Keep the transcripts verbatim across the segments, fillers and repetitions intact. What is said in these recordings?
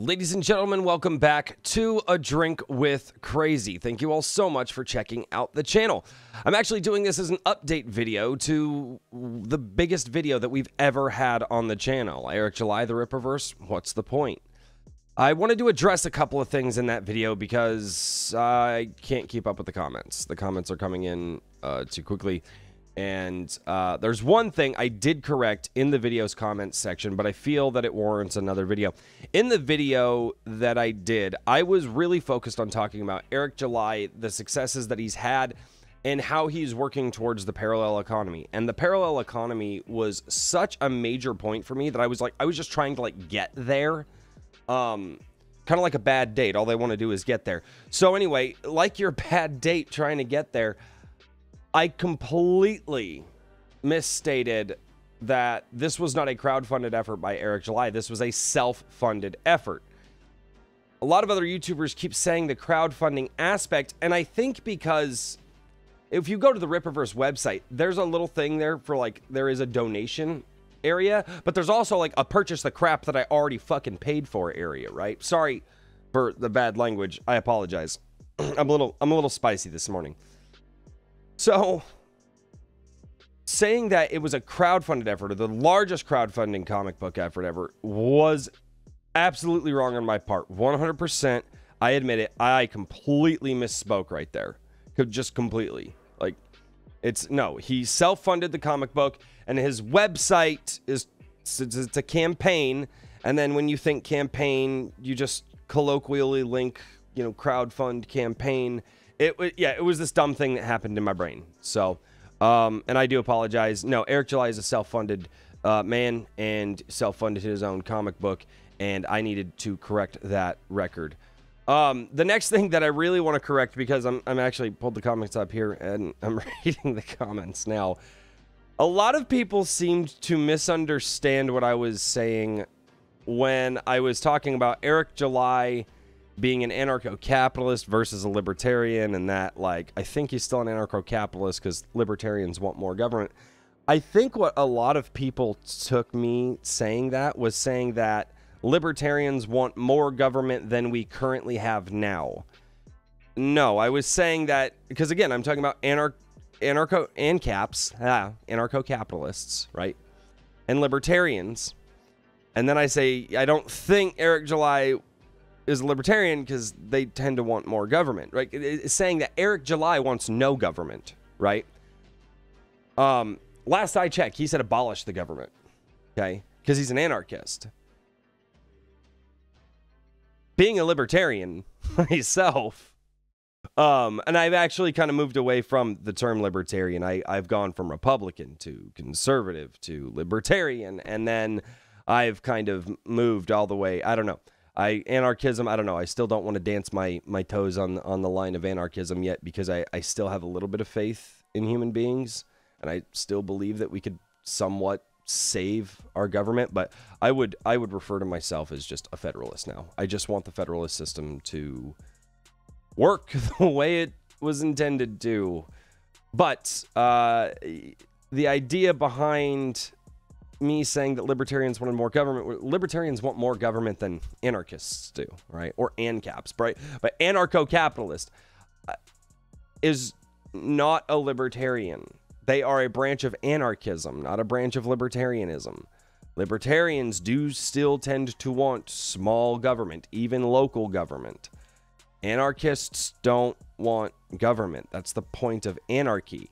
Ladies and gentlemen, welcome back to A Drink With Crazy. Thank you all so much for checking out the channel. I'm actually doing this as an update video to the biggest video that we've ever had on the channel. Eric July, The Rippaverse, what's the point? I wanted to address a couple of things in that video because I can't keep up with the comments. The comments are coming in uh, too quickly. And uh, there's one thing I did correct in the video's comments section, but I feel that it warrants another video. In the video that I did, I was really focused on talking about Eric July, the successes that he's had, and how he's working towards the parallel economy. And the parallel economy was such a major point for me that I was like, I was just trying to like get there. Um, kind of like a bad date. All they want to do is get there. So anyway, like your bad date trying to get there, I completely misstated that this was not a crowdfunded effort by Eric July. This was a self-funded effort. A lot of other YouTubers keep saying the crowdfunding aspect, and I think because if you go to the Rippaverse website, there's a little thing there for like, there is a donation area, but there's also like a purchase the crap that I already fucking paid for area, right? Sorry for the bad language. I apologize. I'm a little, I'm a little spicy this morning. So, saying that it was a crowdfunded effort, or the largest crowdfunding comic book effort ever, was absolutely wrong on my part. one hundred percent, I admit it, I completely misspoke right there. Just completely. Like, it's, no, he self-funded the comic book, and his website is, it's a campaign, and then when you think campaign, you just colloquially link, you know, crowdfund campaign. It yeah, it was this dumb thing that happened in my brain. So, um, and I do apologize. No, Eric July is a self-funded uh, man and self-funded his own comic book, and I needed to correct that record. Um, the next thing that I really want to correct, because I'm, I'm actually pulled the comments up here and I'm reading the comments now. A lot of people seemed to misunderstand what I was saying when I was talking about Eric July being an anarcho-capitalist versus a libertarian, and that, like, I think he's still an anarcho-capitalist because libertarians want more government. I think what a lot of people took me saying that was saying that libertarians want more government than we currently have now. No, I was saying that because, again, I'm talking about anar anarcho and caps, ah, anarcho-capitalists, right, and libertarians. And then I say, I don't think Eric July is a libertarian because they tend to want more government, right? It's saying that Eric July wants no government, right? Um, last I checked, he said abolish the government, okay? Because he's an anarchist. Being a libertarian myself, um, and I've actually kind of moved away from the term libertarian. I, I've gone from Republican to conservative to libertarian, and then I've kind of moved all the way, I don't know. I anarchism, I don't know. I still don't want to dance my my toes on on the line of anarchism yet, because I, I still have a little bit of faith in human beings, and I still believe that we could somewhat save our government. But I would I would refer to myself as just a federalist now. I just want the federalist system to work the way it was intended to. But uh, the idea behind me saying that libertarians wanted more government, libertarians want more government than anarchists do, right? Or ANCAPs, right? But anarcho-capitalist is not a libertarian. They are a branch of anarchism, not a branch of libertarianism. Libertarians do still tend to want small government, even local government. Anarchists don't want government. That's the point of anarchy.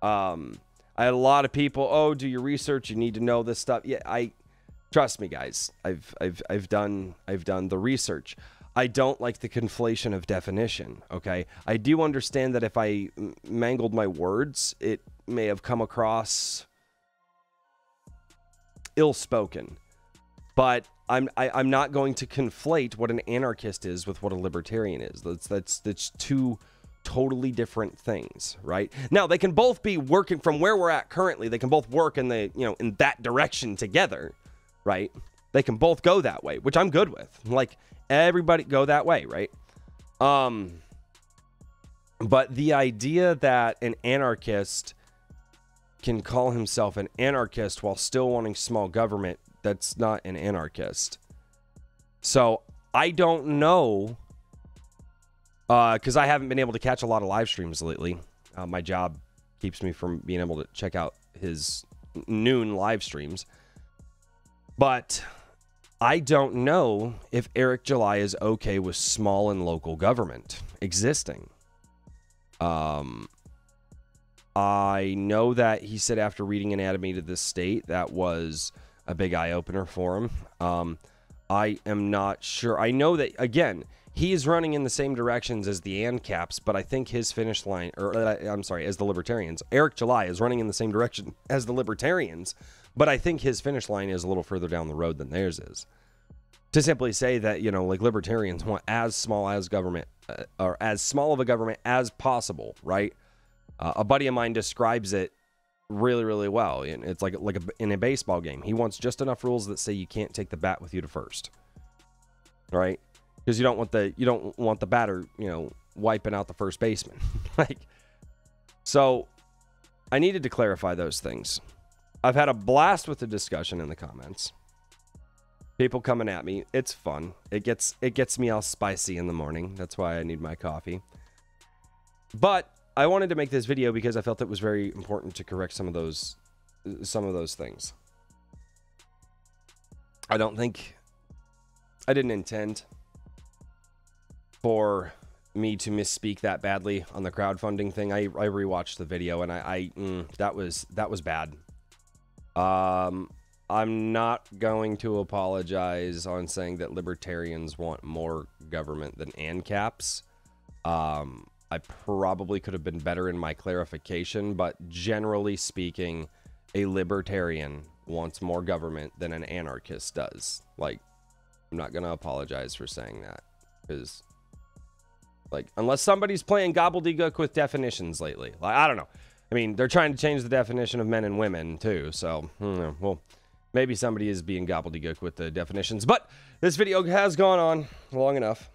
Um... I had a lot of people, oh, do your research, you need to know this stuff. Yeah, I trust me, guys. I've I've I've done I've done the research. I don't like the conflation of definition, okay? I do understand that if I mangled my words, it may have come across ill-spoken. But I'm I, I'm not going to conflate what an anarchist is with what a libertarian is. That's that's that's too totally different things, right? Now, they can both be working from where we're at currently. They can both work in the, you know, in that direction together, right? They can both go that way, which I'm good with. Like, everybody go that way, right? Um, but the idea that an anarchist can call himself an anarchist while still wanting small government, that's not an anarchist. So I don't know, because uh, I haven't been able to catch a lot of live streams lately. Uh, my job keeps me from being able to check out his noon live streams. But I don't know if Eric July is okay with small and local government existing. Um, I know that he said after reading Anatomy of the State, that was a big eye-opener for him. Um, I am not sure. I know that, again, he is running in the same directions as the ANCAPs, but I think his finish line, or uh, I'm sorry, as the Libertarians. Eric July is running in the same direction as the Libertarians, but I think his finish line is a little further down the road than theirs is. To simply say that, you know, like, Libertarians want as small as government, uh, or as small of a government as possible, right? Uh, a buddy of mine describes it really, really well. It's like like a, in a baseball game. He wants just enough rules that say you can't take the bat with you to first, right? Because you don't want the you don't want the batter, you know, wiping out the first baseman. Like, so I needed to clarify those things. I've had a blast with the discussion in the comments. People coming at me, it's fun. It gets it gets me all spicy in the morning. That's why I need my coffee. But I wanted to make this video because I felt it was very important to correct some of those some of those things. I don't think I didn't intend for me to misspeak that badly on the crowdfunding thing. I, I rewatched the video and I, I mm, that was that was bad. Um, I'm not going to apologize on saying that libertarians want more government than ANCAPs. Um, I probably could have been better in my clarification, but generally speaking, a libertarian wants more government than an anarchist does. Like, I'm not gonna apologize for saying that, because, like, unless somebody's playing gobbledygook with definitions lately. Like, I don't know. I mean, they're trying to change the definition of men and women, too. So, you know, well, maybe somebody is being gobbledygook with the definitions. But this video has gone on long enough.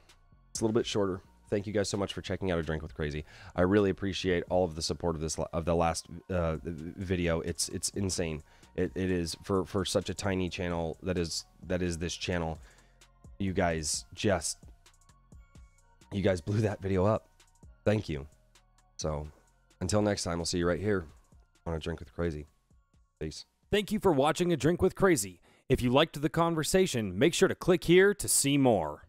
It's a little bit shorter. Thank you guys so much for checking out A Drink With Crazy. I really appreciate all of the support of this of the last uh, video. It's it's insane. It, it is for for such a tiny channel that is that is this channel. You guys just. You guys blew that video up. Thank you. So until next time, we'll see you right here on A Drink With Crazy. Peace. Thank you for watching A Drink With Crazy. If you liked the conversation, make sure to click here to see more.